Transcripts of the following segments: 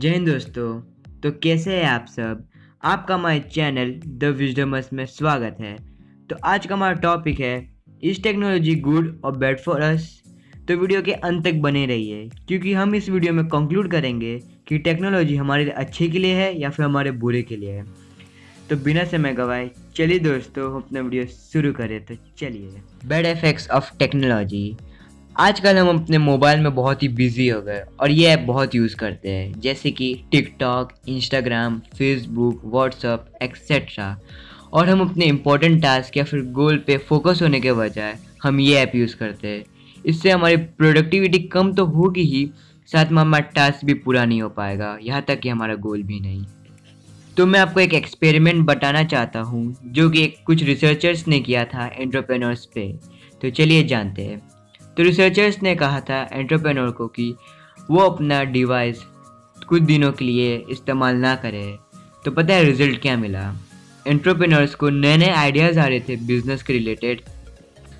जय हिंद दोस्तों, तो कैसे हैं आप सब। आपका हमारे चैनल द विजडमर्स में स्वागत है। तो आज का हमारा टॉपिक है इज टेक्नोलॉजी गुड और बैड फॉर अस। तो वीडियो के अंत तक बने रहिए क्योंकि हम इस वीडियो में कंक्लूड करेंगे कि टेक्नोलॉजी हमारे अच्छे के लिए है या फिर हमारे बुरे के लिए है। तो बिना समय गवाए चलिए दोस्तों अपना वीडियो शुरू करें। तो चलिए, बैड इफेक्ट्स ऑफ टेक्नोलॉजी। आजकल हम अपने मोबाइल में बहुत ही बिजी हो गए और ये ऐप बहुत यूज़ करते हैं, जैसे कि TikTok, Instagram, Facebook, WhatsApp etcetera. और हम अपने इम्पोर्टेंट टास्क या फिर गोल पे फोकस होने के बजाय हम ये ऐप यूज़ करते हैं। इससे हमारी प्रोडक्टिविटी कम तो होगी ही, साथ में हमारा टास्क भी पूरा नहीं हो पाएगा, यहाँ तक कि हमारा गोल भी नहीं। तो मैं आपको एक एक्सपेरिमेंट बताना चाहता हूँ जो कि कुछ रिसर्चर्स ने किया था एंटरप्रेन्योर्स पे। तो चलिए जानते हैं। तो रिसर्चर्स ने कहा था एंटरप्रेन्योर को कि वो अपना डिवाइस कुछ दिनों के लिए इस्तेमाल ना करे। तो पता है रिज़ल्ट क्या मिला। एंटरप्रेन्योर्स को नए नए आइडियाज़ आ रहे थे बिजनेस के रिलेटेड,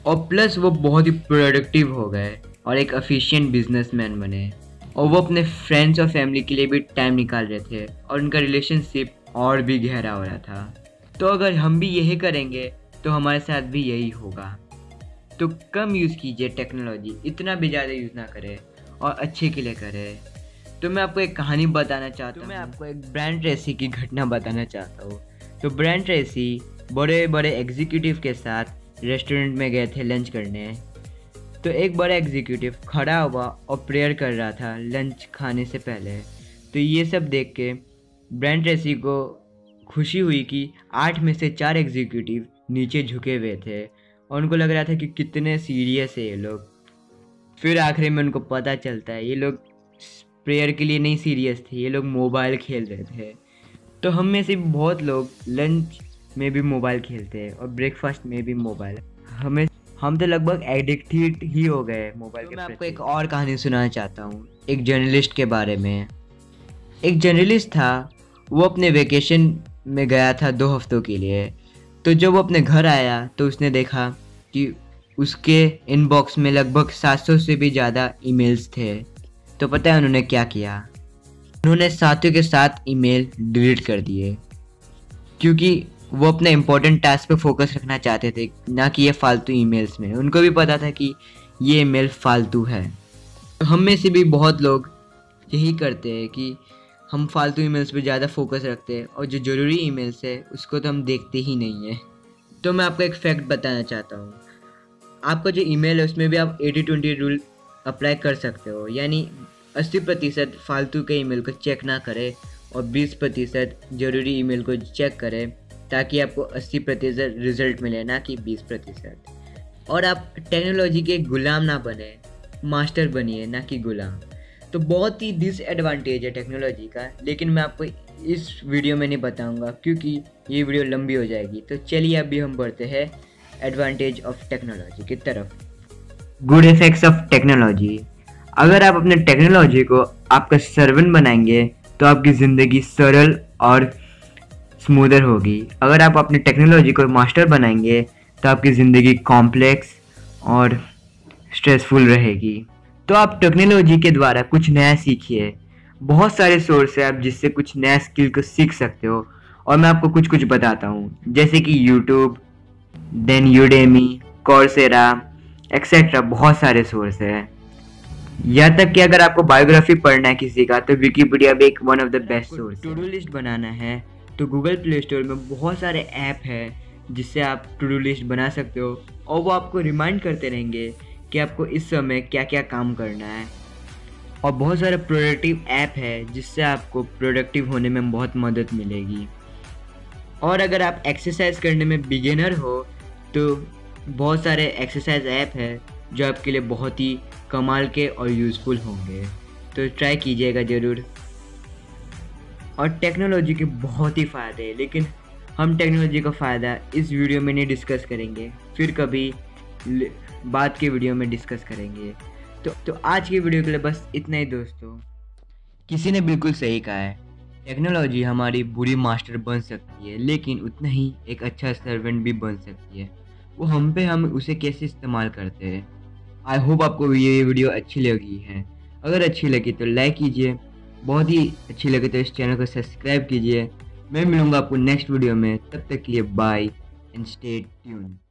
और प्लस वो बहुत ही प्रोडक्टिव हो गए और एक एफिशिएंट बिजनेसमैन बने। और वो अपने फ्रेंड्स और फैमिली के लिए भी टाइम निकाल रहे थे और उनका रिलेशनशिप और भी गहरा हो रहा था। तो अगर हम भी यही करेंगे तो हमारे साथ भी यही होगा। तो कम यूज़ कीजिए टेक्नोलॉजी, इतना भी ज़्यादा यूज़ ना करें और अच्छे के लिए करें। तो मैं आपको एक कहानी बताना चाहता हूँ। मैं आपको एक ब्रायन ट्रेसी की घटना बताना चाहता हूँ। तो ब्रायन ट्रेसी बड़े बड़े एग्जीक्यूटिव के साथ रेस्टोरेंट में गए थे लंच करने। तो एक बड़ा एग्जीक्यूटिव खड़ा हुआ और प्रेयर कर रहा था लंच खाने से पहले। तो ये सब देख के ब्रायन ट्रेसी को खुशी हुई कि 8 में से 4 एग्जीक्यूटिव नीचे झुके हुए थे और उनको लग रहा था कि कितने सीरियस है ये लोग। फिर आखिर में उनको पता चलता है ये लोग प्रेयर के लिए नहीं सीरियस थे, ये लोग मोबाइल खेल रहे थे। तो हम में से बहुत लोग लंच में भी मोबाइल खेलते हैं और ब्रेकफास्ट में भी मोबाइल। हम तो लगभग एडिक्टेड ही हो गए मोबाइल के। मैं आपको एक और कहानी सुनाना चाहता हूँ एक जर्नलिस्ट के बारे में। एक जर्नलिस्ट था, वो अपने वेकेशन में गया था 2 हफ्तों के लिए। तो जब वो अपने घर आया तो उसने देखा कि उसके इनबॉक्स में लगभग 700 से भी ज़्यादा ईमेल्स थे। तो पता है उन्होंने क्या किया, उन्होंने 7 के 7 ईमेल डिलीट कर दिए, क्योंकि वो अपने इम्पोर्टेंट टास्क पे फोकस रखना चाहते थे, ना कि ये फालतू ईमेल्स में। उनको भी पता था कि ये ईमेल फालतू है। तो हम में से भी बहुत लोग यही करते हैं कि हम फालतू ईमेल्स पे ज़्यादा फोकस रखते हैं और जो ज़रूरी ईमेल्स है उसको तो हम देखते ही नहीं है। तो मैं आपको एक फैक्ट बताना चाहता हूँ। आपका जो ईमेल है उसमें भी आप 80-20 रूल अप्लाई कर सकते हो, यानी 80% फालतू के ईमेल को चेक ना करें और 20% ज़रूरी ईमेल को चेक करें, ताकि आपको 80% रिजल्ट मिले, ना कि 20%। और आप टेक्नोलॉजी के गुलाम ना बने, मास्टर बनिए, ना कि गुलाम। तो बहुत ही डिसएडवांटेज है टेक्नोलॉजी का, लेकिन मैं आपको इस वीडियो में नहीं बताऊंगा क्योंकि ये वीडियो लंबी हो जाएगी। तो चलिए अभी हम बढ़ते हैं एडवांटेज ऑफ टेक्नोलॉजी की तरफ। Good effects of technology. अगर आप अपने टेक्नोलॉजी को आपका सर्वेंट बनाएंगे तो आपकी ज़िंदगी सरल और स्मूदर होगी। अगर आप अपनी टेक्नोलॉजी को मास्टर बनाएंगे तो आपकी ज़िंदगी कॉम्प्लेक्स और स्ट्रेसफुल रहेगी। तो आप टेक्नोलॉजी के द्वारा कुछ नया सीखिए। बहुत सारे सोर्स है आप जिससे कुछ नया स्किल को सीख सकते हो, और मैं आपको कुछ कुछ बताता हूँ, जैसे कि YouTube, then Udemy, Coursera etcetera. बहुत सारे सोर्स है, यहाँ तक कि अगर आपको बायोग्राफी पढ़ना है किसी का तो विकीपीडिया भी एक one of the best source. To do list बनाना है तो गूगल प्ले स्टोर में बहुत सारे ऐप है जिससे आप टू डू लिस्ट बना सकते हो, और वो आपको रिमाइंड करते रहेंगे कि आपको इस समय क्या क्या काम करना है। और बहुत सारे प्रोडक्टिव ऐप है जिससे आपको प्रोडक्टिव होने में बहुत मदद मिलेगी। और अगर आप एक्सरसाइज करने में बिगिनर हो तो बहुत सारे एक्सरसाइज ऐप है जो आपके लिए बहुत ही कमाल के और यूज़फुल होंगे। तो ट्राई कीजिएगा ज़रूर। और टेक्नोलॉजी के बहुत ही फ़ायदे हैं, लेकिन हम टेक्नोलॉजी का फ़ायदा इस वीडियो में नहीं डिस्कस करेंगे, फिर कभी बाद के वीडियो में डिस्कस करेंगे। तो आज की वीडियो के लिए बस इतना ही दोस्तों। किसी ने बिल्कुल सही कहा है, टेक्नोलॉजी हमारी बुरी मास्टर बन सकती है, लेकिन उतना ही एक अच्छा सर्वेंट भी बन सकती है। वो हम पे हम उसे कैसे इस्तेमाल करते हैं। आई होप आपको ये वीडियो अच्छी लगी है। अगर अच्छी लगी तो लाइक कीजिए, बहुत ही अच्छी लगे तो इस चैनल को सब्सक्राइब कीजिए। मैं मिलूंगा आपको नेक्स्ट वीडियो में, तब तक के लिए बाय एंड स्टे ट्यून्ड।